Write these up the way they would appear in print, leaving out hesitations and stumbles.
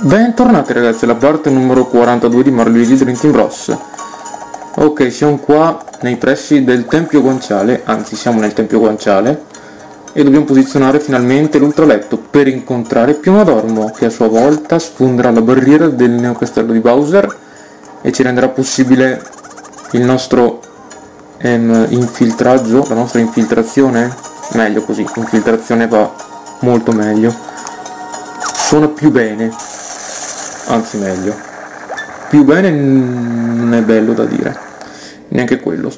Bentornati ragazzi alla parte numero 42 di Mario Luigi Drinking Bros. Ok, siamo qua nei pressi del Tempio Guanciale, anzi siamo nel Tempio Guanciale e dobbiamo posizionare finalmente l'ultraletto per incontrare Piumadormo, che a sua volta sfonderà la barriera del neocastello di Bowser e ci renderà possibile il nostro infiltraggio, la nostra infiltrazione, meglio così, infiltrazione va molto meglio, suona più bene. Anzi meglio, più bene non è bello da dire, neanche quello,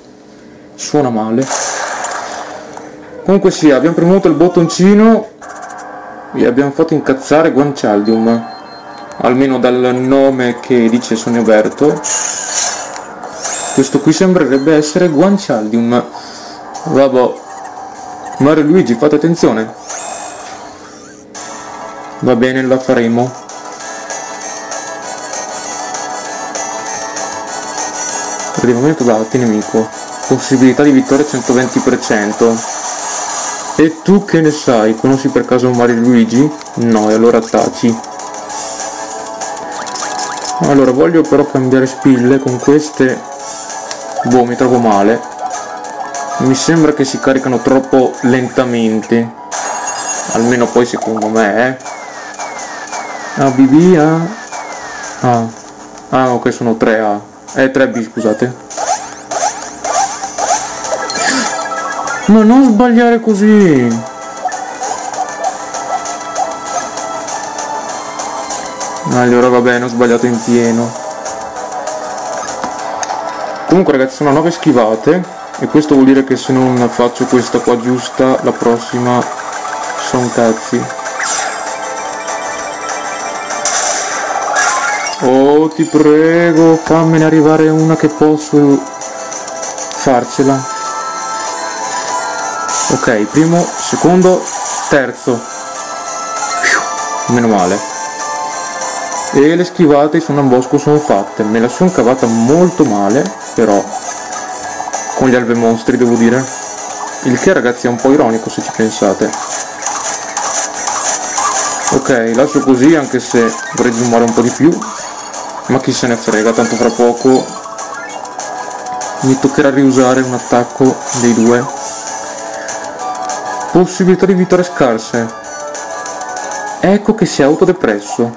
suona male. Comunque sia, abbiamo premuto il bottoncino e abbiamo fatto incazzare Guancialdium, almeno dal nome che dice Sogniberto. Questo qui sembrerebbe essere Guancialdium. Vabbè, Mario Luigi, fate attenzione. Va bene, la faremo. Arrivamento da alti nemico, possibilità di vittoria 120%. E tu che ne sai? Conosci per caso Mario Luigi? No, e allora taci. Allora, voglio però cambiare spille, con queste boh, mi trovo male. Mi sembra che si caricano troppo lentamente, almeno poi secondo me. ABBA ah. Ah, ok, sono 3A. 3B, scusate. Ma non sbagliare così. Allora va bene, ho sbagliato in pieno. Comunque ragazzi, sono 9 schivate e questo vuol dire che se non faccio questa qua giusta, la prossima sono cazzi. Oh, ti prego, fammene arrivare una che posso farcela. Ok, primo, secondo, terzo. Meno male. E le schivate su Nambosco sono fatte. Me la sono cavata molto male, però, con gli alve mostri, devo dire. Il che, ragazzi, è un po' ironico, se ci pensate. Ok, lascio così, anche se vorrei zoomare un po' di più. Ma chi se ne frega, tanto fra poco mi toccherà riusare un attacco dei due. Possibilità di vittoria scarse. Ecco che si è autodepresso.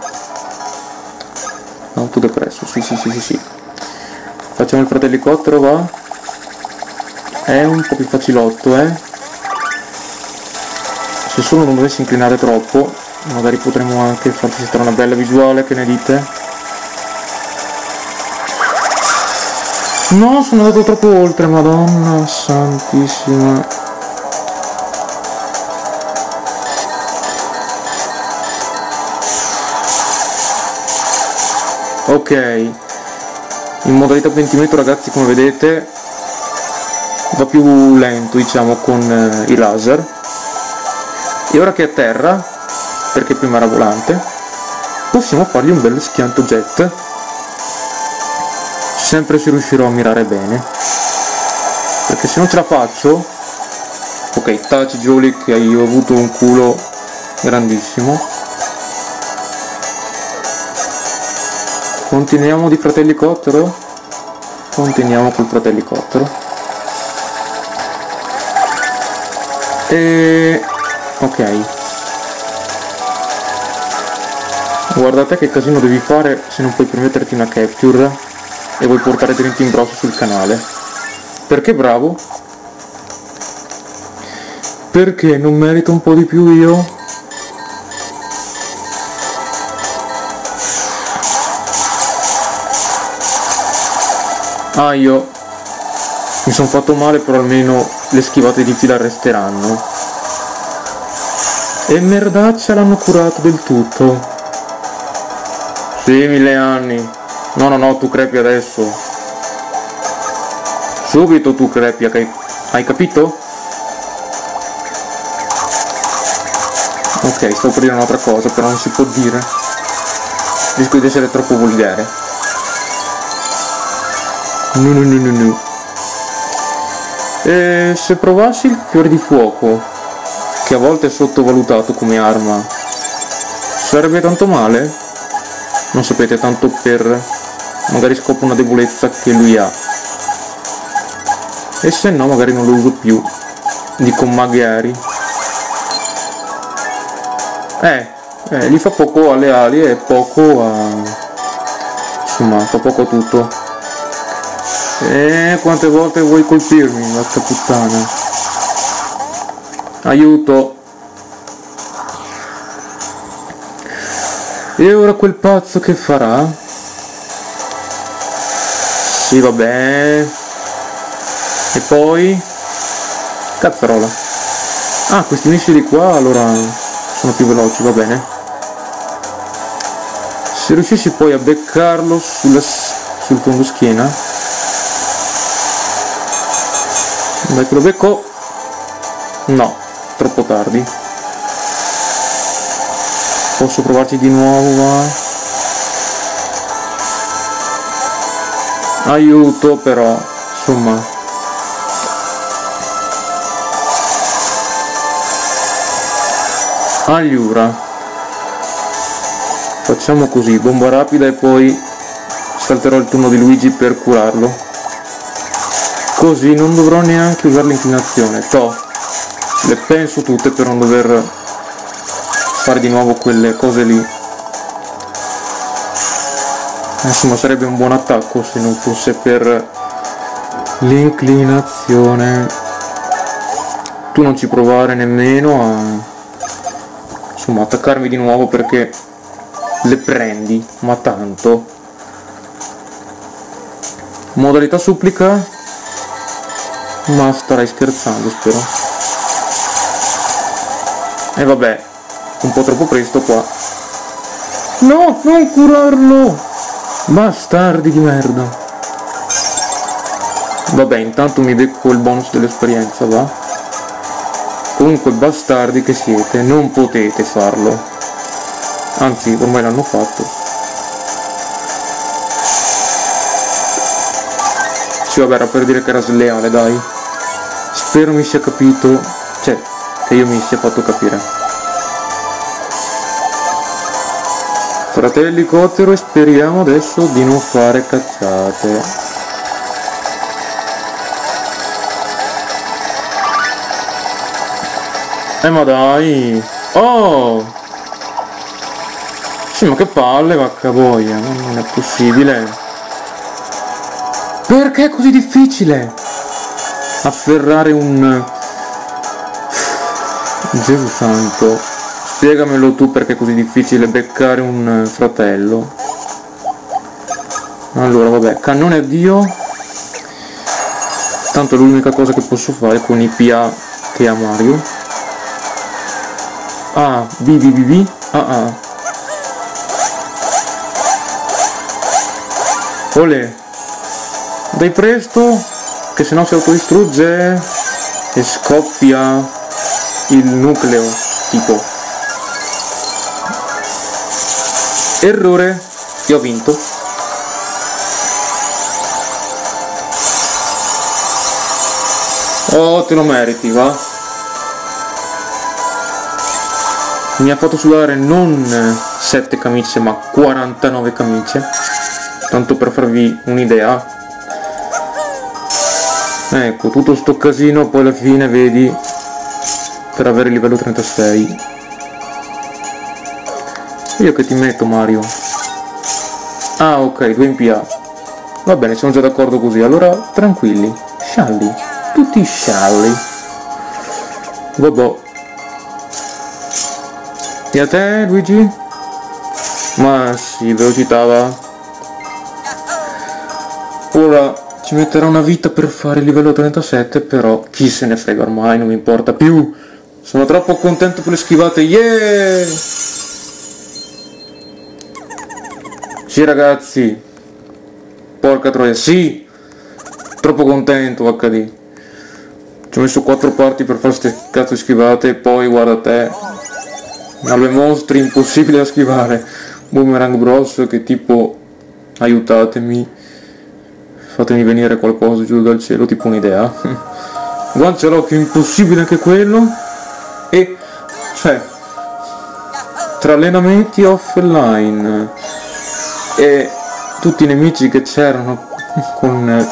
Autodepresso, sì. Facciamo il fratellicottero, va? È un po' più facilotto, Se solo non dovessi inclinare troppo, magari potremmo anche farci stare una bella visuale, che ne dite? No, sono andato troppo oltre, madonna santissima. Ok, in modalità pentimento ragazzi, come vedete, va più lento, diciamo, con i laser. E ora che è a terra, perché prima era volante, possiamo fargli un bel schianto jet. Sempre se riuscirò a mirare bene, perché se non ce la faccio. Ok, taci Jolly, che io ho avuto un culo grandissimo. Continuiamo di fratellicottero, continuiamo col fratellicottero. E ok, guardate che casino devi fare se non puoi permetterti una capture e vuoi portare Drinking Bros sul canale, perché bravo, perché non merito un po' di più io? Ah, io mi sono fatto male, però almeno le schivate di fila resteranno. E merdaccia, l'hanno curato del tutto. Sì, 1000 anni. No, tu crepi adesso. Subito tu crepi, ok? Hai capito? Ok, sto per dire un'altra cosa, però non si può dire. Rischio di essere troppo volgare. No. E se provassi il fiore di fuoco, che a volte è sottovalutato come arma, sarebbe tanto male? non sapete, tanto per magari scopro una debolezza che lui ha, e se no magari non lo uso più. Dico magari, gli fa poco alle ali e poco a, insomma, fa poco a tutto. E quante volte vuoi colpirmi, vacca puttana? Aiuto! E ora quel pazzo che farà? Sì, vabbè. E poi? Cazzarola. Ah, questi missili qua allora sono più veloci, va bene. Se riuscissi poi a beccarlo sul fondo schiena. Dai che lo becco. No, troppo tardi. Posso provarci di nuovo, va? Aiuto però, insomma. Allora, facciamo così, bomba rapida e poi salterò il turno di Luigi per curarlo. Così non dovrò neanche usare l'inclinazione. Toh, le penso tutte per non dover fare di nuovo quelle cose lì. Insomma, sarebbe un buon attacco se non fosse per l'inclinazione. Tu non ci provare nemmeno a, insomma, attaccarmi di nuovo, perché le prendi, ma tanto. Modalità supplica? Ma starai scherzando, spero. E vabbè, un po' troppo presto qua. No, non curarlo, bastardi di merda. Vabbè, intanto mi becco il bonus dell'esperienza, va. Comunque, bastardi che siete, non potete farlo. Anzi, ormai l'hanno fatto. Sì, vabbè, era per dire che era sleale, dai. Spero mi sia capito, cioè, che io mi sia fatto capire. Fratellicottero, e speriamo adesso di non fare cazzate. Ma dai! Oh! Sì, ma che palle, vacca boia! Non è possibile! Perché è così difficile afferrare un... Gesù santo! Spiegamelo tu perché è così difficile beccare un fratello. Allora, vabbè, cannone addio. Tanto è l'unica cosa che posso fare con i PA che ha Mario. Ah, BBBB. Ah, ah. Olè. Dai presto, che sennò si autodistrugge e scoppia il nucleo, tipo. Errore, io ho vinto. Oh, te lo meriti, va. Mi ha fatto sudare non 7 camicie ma 49 camicie, tanto per farvi un'idea. Ecco, tutto sto casino, poi alla fine vedi, per avere il livello 36. Io che ti metto, Mario? Ah, ok, 2 in PA. Va bene, siamo già d'accordo così. Allora, tranquilli. Scialli. Tutti scialli. Vabbè. E a te, Luigi? Ma sì, velocità, va. Ora ci metterà una vita per fare il livello 37, però chi se ne frega ormai, non mi importa più. Sono troppo contento per le schivate. Yeah! Sì, ragazzi, porca troia, sì, troppo contento, HD. Ci ho messo 4 parti per fare ste cazzo di schivate e poi guarda te, alle mostri impossibili da schivare. Boomerang Bros, che tipo, aiutatemi, fatemi venire qualcosa giù dal cielo, tipo un'idea. Guancialocchio, impossibile anche quello. E cioè, tra allenamenti offline, e tutti i nemici che c'erano con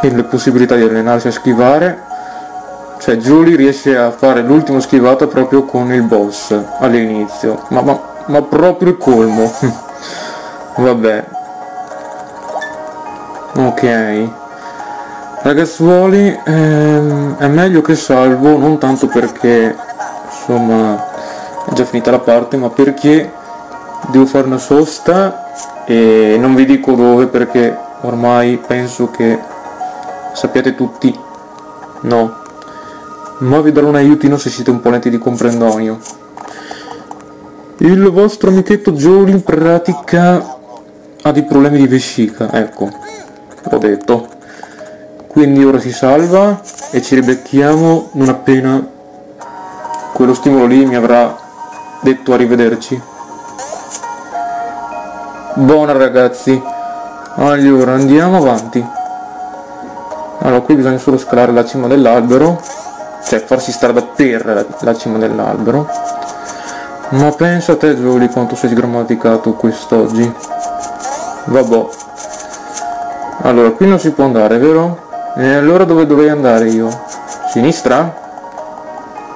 le possibilità di allenarsi a schivare. Cioè Julie riesce a fare l'ultimo schivato proprio con il boss all'inizio, ma proprio il colmo. Vabbè, ok ragazzuoli, è meglio che salvo, non tanto perché insomma è già finita la parte, ma perché devo fare una sosta e non vi dico dove, perché ormai penso che sappiate tutti, no? Ma vi darò un aiutino se siete un po' lenti di comprendonio. Il vostro amichetto Joel in pratica ha dei problemi di vescica, ecco, l'ho detto. Quindi ora si salva e ci ribecchiamo non appena quello stimolo lì mi avrà detto arrivederci. Buona ragazzi, allora andiamo avanti. Allora qui bisogna solo scalare la cima dell'albero, cioè farsi strada per la cima dell'albero. Ma pensa a te Giuli quanto sei sgrammaticato quest'oggi. Vabbò. Allora qui non si può andare, vero? E allora dove dovrei andare io? Sinistra?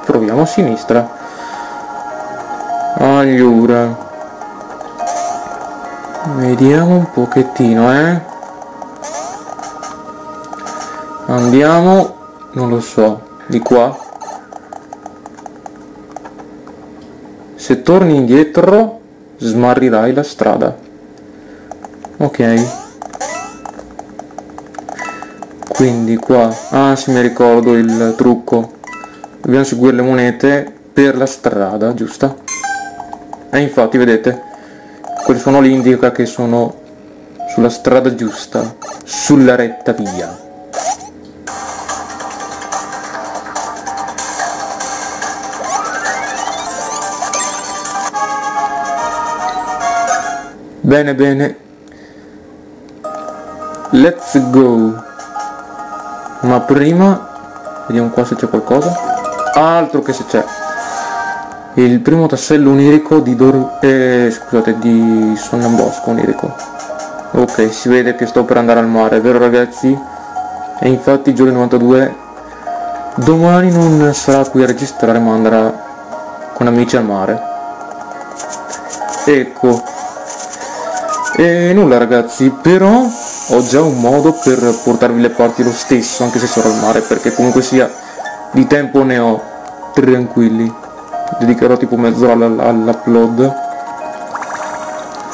Proviamo a sinistra. Allora vediamo un pochettino, andiamo, non lo so, di qua. Se torni indietro smarrirai la strada. Ok, quindi qua, ah sì, mi ricordo il trucco, dobbiamo seguire le monete per la strada giusta, e infatti vedete quel suono lì indica che sono sulla strada giusta, sulla retta via. Bene bene, let's go. Ma prima vediamo qua se c'è qualcosa. Altro che se c'è. Il primo tassello onirico di Sonnambosco onirico. Ok, si vede che sto per andare al mare, vero ragazzi? E infatti Giulio 92 domani non sarà qui a registrare, ma andrà con amici al mare. Ecco. E nulla ragazzi, però ho già un modo per portarvi le parti lo stesso, anche se sarò al mare, perché comunque sia di tempo ne ho, tranquilli. Dedicherò tipo mezz'ora all'upload.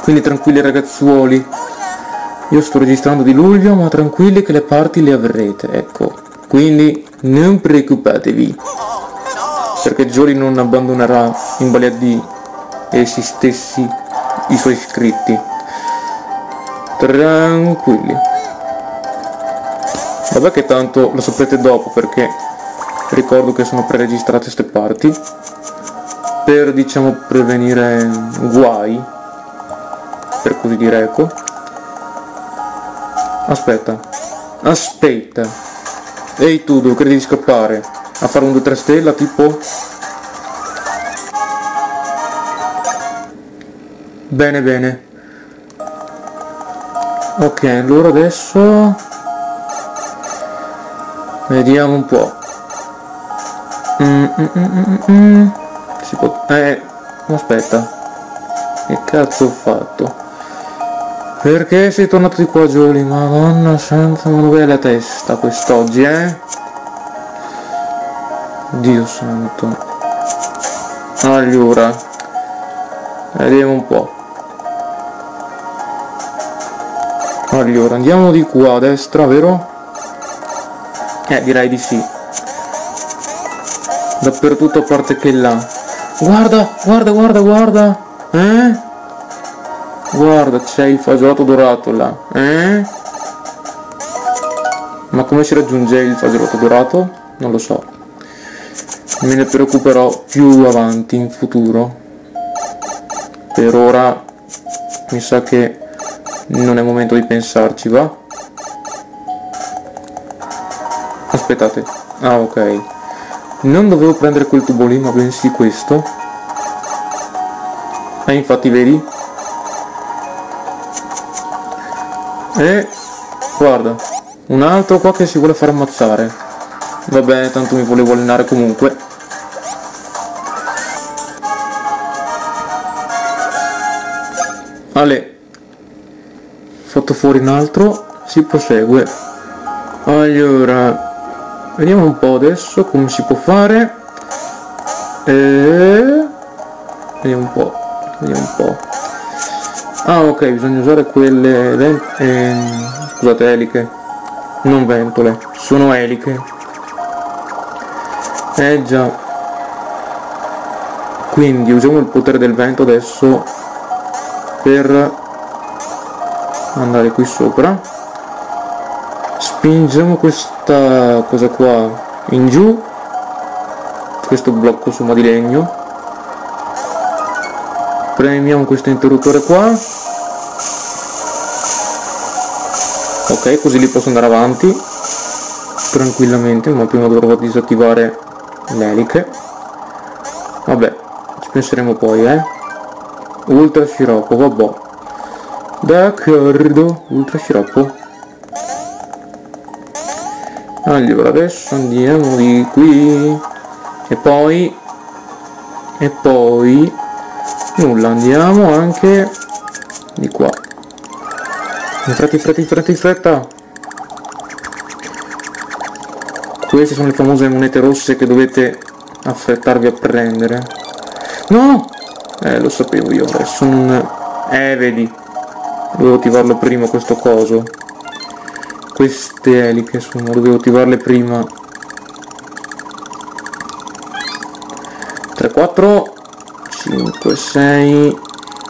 Quindi tranquilli ragazzuoli, io sto registrando di luglio, ma tranquilli che le parti le avrete, ecco. Quindi non preoccupatevi, perché Giori non abbandonerà in balia di essi stessi i suoi iscritti. Tranquilli. Vabbè che tanto lo saprete dopo, perché ricordo che sono preregistrate queste parti per, diciamo, prevenire guai, per così dire, ecco. Aspetta. Ehi tu, dove credi di scappare? A fare un 2-3 stella tipo? Bene bene. Ok, allora adesso vediamo un po'. Si può... aspetta, che cazzo ho fatto? Perché sei tornato di qua Giuli? Madonna santa, ma dov'è la testa quest'oggi, Dio santo. Allora vediamo un po'. Allora, andiamo di qua a destra, vero? Direi di sì. Dappertutto a parte che là. Guarda! Guarda, c'è il fagiolato dorato là, Ma come si raggiunge il fagiolato dorato? Non lo so. Me ne preoccuperò più avanti, in futuro. Per ora mi sa che non è momento di pensarci, va? Aspettate. Ah, ok. Non dovevo prendere quel tubo lì, ma bensì questo. Infatti, vedi? E guarda, un altro qua che si vuole far ammazzare. Vabbè, tanto mi volevo allenare comunque. Ale, fatto fuori un altro, si prosegue. Allora, vediamo un po' adesso come si può fare. Vediamo un po'. Ah, ok, bisogna usare quelle... scusate, eliche. Non ventole, sono eliche. Eh già. Quindi usiamo il potere del vento adesso per andare qui sopra. Spingiamo questa cosa qua in giù. Questo blocco insomma di legno. Premiamo questo interruttore qua. Ok, così li posso andare avanti tranquillamente, ma prima dovrò disattivare le eliche. Vabbè, ci penseremo poi, Ultra sciroppo, vabbè. D'accordo, ultra sciroppo. Allora, adesso andiamo di qui. E poi... nulla, andiamo anche di qua. In fretta. Queste sono le famose monete rosse che dovete affrettarvi a prendere. No! Lo sapevo io, adesso non... vedi, dovevo attivarlo prima questo coso. Queste eliche, insomma, dovevo attivarle prima. 3, 4, 5, 6...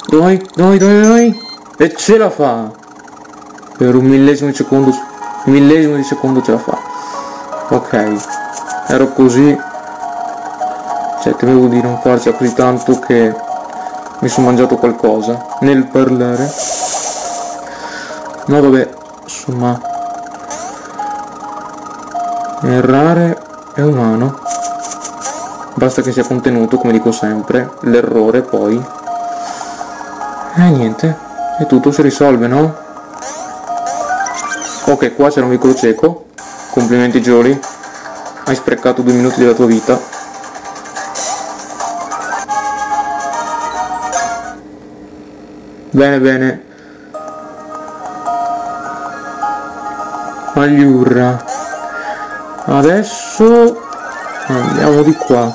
Dai! E ce la fa! Per un millesimo di secondo ce la fa. Ok, ero così... cioè, temevo di non farci così tanto che... mi sono mangiato qualcosa nel parlare. No vabbè, insomma, errare è umano, basta che sia contenuto, come dico sempre. L'errore poi niente, e tutto si risolve, no? Ok, qua c'era un vicolo cieco. Complimenti Jolly, hai sprecato 2 minuti della tua vita. Bene. Allora, adesso andiamo di qua.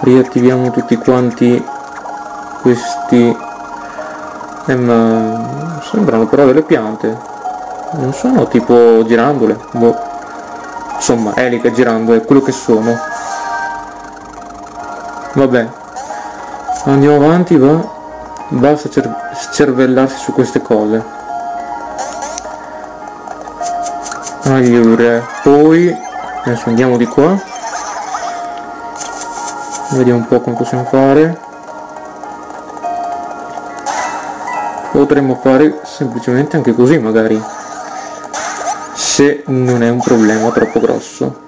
Riattiviamo tutti quanti questi... sembrano però delle piante. Non sono tipo girandole. Boh. Insomma, eliche, girandole, quello che sono. Vabbè. Andiamo avanti, va. Basta scervellarsi su queste cose. Allora, poi adesso andiamo di qua. Vediamo un po' come possiamo fare. Potremmo fare semplicemente anche così, magari, se non è un problema troppo grosso.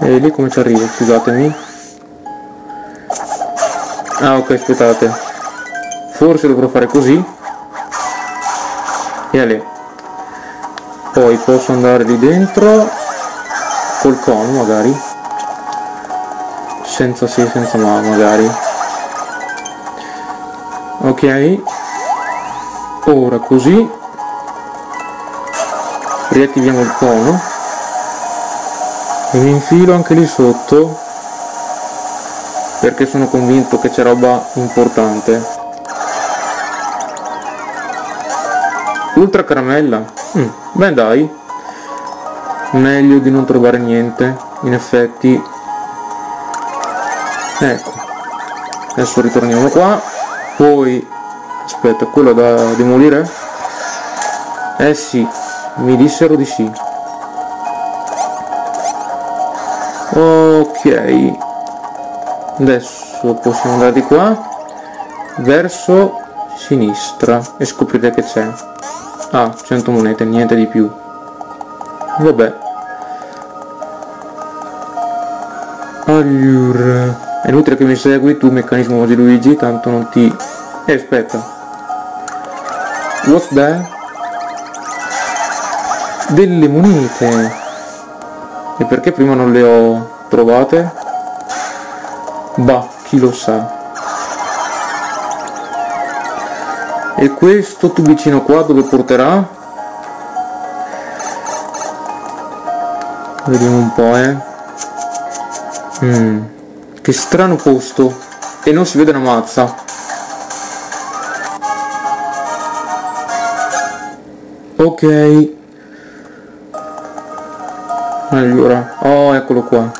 E lì come ci arrivo? Scusatemi. Ah ok, aspettate, forse dovrò fare così. E lì poi posso andare lì dentro col cono, magari, senza sì senza ma, magari. Ok, ora così riattiviamo il cono e mi infilo anche lì sotto, perché sono convinto che c'è roba importante. Ultra caramella. Beh dai, meglio di non trovare niente, in effetti. Ecco, adesso ritorniamo qua. Poi aspetta, quello da demolire? Eh sì, mi dissero di sì. Ok, adesso possiamo andare di qua verso sinistra e scoprire che c'è. Ah, 100 monete, niente di più. Vabbè. Allora, è inutile che mi segui tu, meccanismo Magiluigi, tanto non ti Ok, aspetta. What's that? Delle monete. E perché prima non le ho trovate? Bah, chi lo sa. E questo tubicino qua dove porterà? Vediamo un po', Che strano posto. E non si vede una mazza. Ok. Allora, oh, eccolo qua.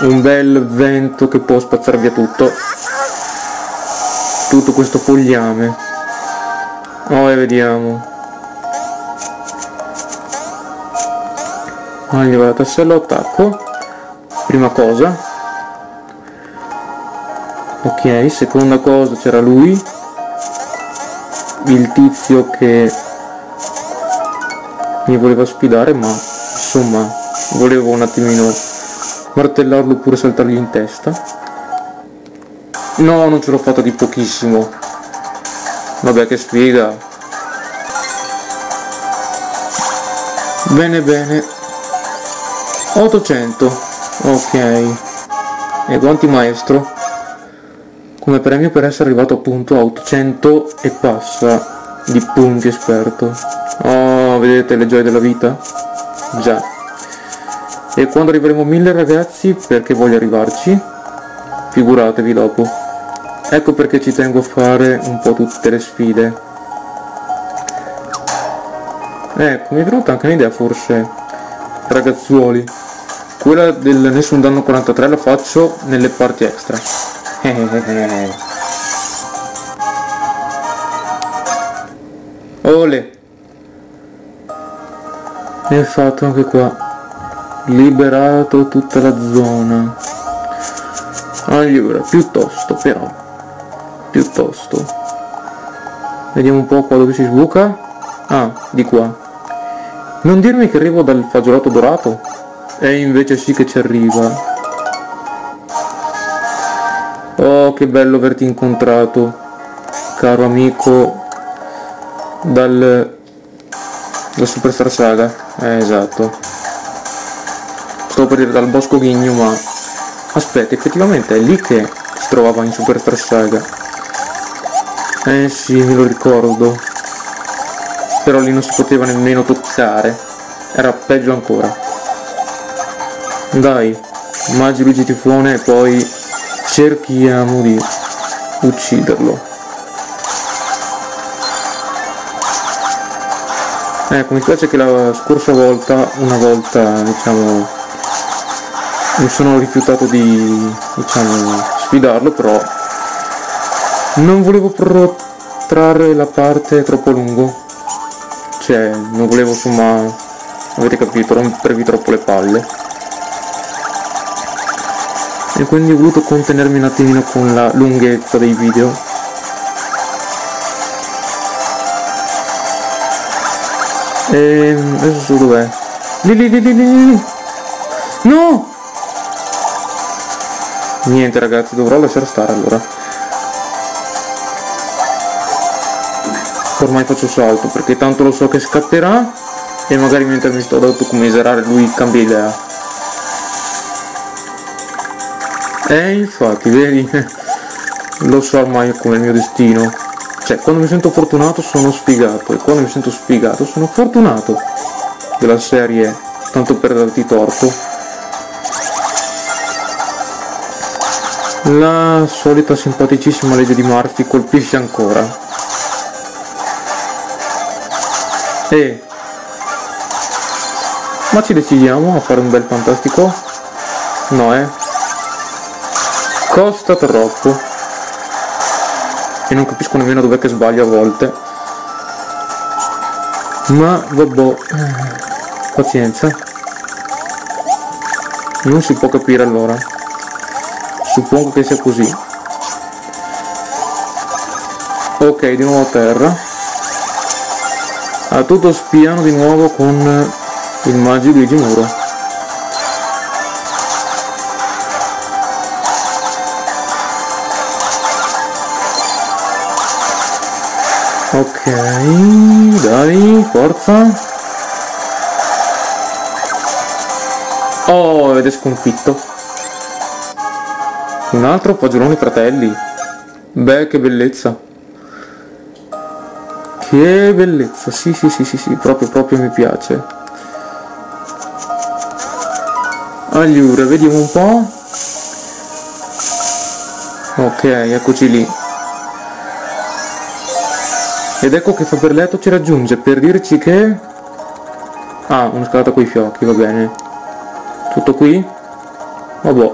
Un bel vento che può spazzare via tutto. Tutto questo fogliame. Oh, e vediamo. Allora, tassello attacco. Prima cosa. Ok, seconda cosa, c'era lui. Il tizio che mi voleva sfidare, ma insomma volevo un attimino martellarlo oppure saltargli in testa. No, non ce l'ho fatta di pochissimo. Vabbè, che sfiga. Bene, bene. 800. Ok. E quanti, maestro? Come premio per essere arrivato appunto a 800 e passa di punti esperto. Oh, vedete le gioie della vita? Già. E quando arriveremo a 1000, ragazzi, perché voglio arrivarci, figuratevi dopo. Ecco perché ci tengo a fare un po' tutte le sfide. Ecco, mi è venuta anche un'idea forse, ragazzuoli. Quella del nessun danno 43 la faccio nelle parti extra. Ole! E ho fatto anche qua. Liberato tutta la zona. Allora, piuttosto vediamo un po' qua dove si sbuca. Ah, di qua. Non dirmi che arrivo dal fagiolato dorato. E invece sì che ci arriva. Oh, che bello averti incontrato, caro amico dal Superstar Saga. Esatto, stavo per dire dal bosco ghigno, ma aspetta, effettivamente è lì che si trovava in Superstar Saga. Eh sì, me lo ricordo. Però lì non si poteva nemmeno toccare, era peggio ancora. Dai, Magi Luigi Tifone, e poi cerchiamo di ucciderlo. Ecco, mi piace che la scorsa volta, diciamo, mi sono rifiutato di, sfidarlo, però non volevo protrarre la parte troppo a lungo. Cioè, non volevo, insomma, avete capito, rompervi troppo le palle. E quindi ho voluto contenermi un attimino con la lunghezza dei video. E adesso so dov'è. Lì. No! Niente, ragazzi, dovrò lasciar stare allora. Ormai faccio salto, perché tanto lo so che scatterà. E magari mentre mi sto ad autocommiserare lui cambia idea. E infatti, vedi? Lo so ormai come il mio destino. Cioè, quando mi sento fortunato sono sfigato, e quando mi sento sfigato sono fortunato. Della serie, tanto per darti torto. La solita simpaticissima legge di Murphy colpisce ancora. Ma ci decidiamo a fare un bel fantastico? No, costa troppo. E non capisco nemmeno dov'è che sbaglio a volte. Ma vabbè, pazienza. Non si può capire allora. Suppongo che sia così. Ok, di nuovo a terra. A tutto spiano di nuovo con il Magic Luigi Muro. Ok, dai, forza. Oh, ed è sconfitto. Un altro fagiolone fratelli. Beh, che bellezza. Che bellezza, sì, proprio mi piace. Allora, vediamo un po'. Ok, eccoci lì. Ed ecco che Faberletto ci raggiunge per dirci che... Ah, una scalata coi fiocchi, va bene. Tutto qui? Vabbè.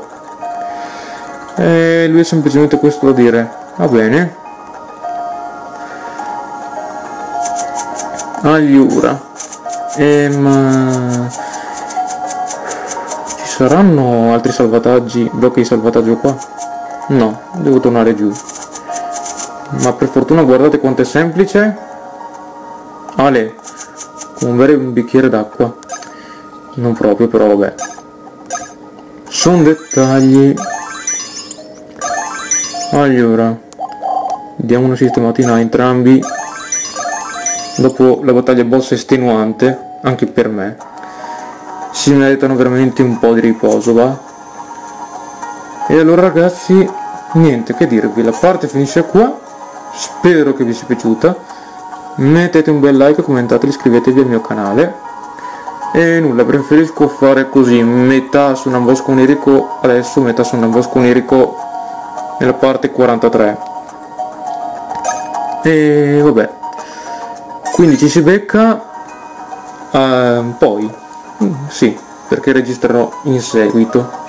E lui ha semplicemente questo da dire. Va bene. Allora. Ma... Ci saranno altri salvataggi? Blocchi di salvataggio qua? No, devo tornare giù. Ma per fortuna guardate quanto è semplice. Ale, con bere un bicchiere d'acqua. Non proprio, però vabbè. Sono dettagli. Allora, diamo una sistematina a entrambi. Dopo la battaglia boss estenuante, anche per me, si meritano veramente un po' di riposo, va? E allora ragazzi, niente che dirvi, la parte finisce qua. Spero che vi sia piaciuta, mettete un bel like, commentate, iscrivetevi al mio canale e nulla, preferisco fare così, metà su Nambosco onirico adesso, metà su Nambosco onirico nella parte 43 e vabbè, quindi ci si becca poi, sì, perché registrerò in seguito.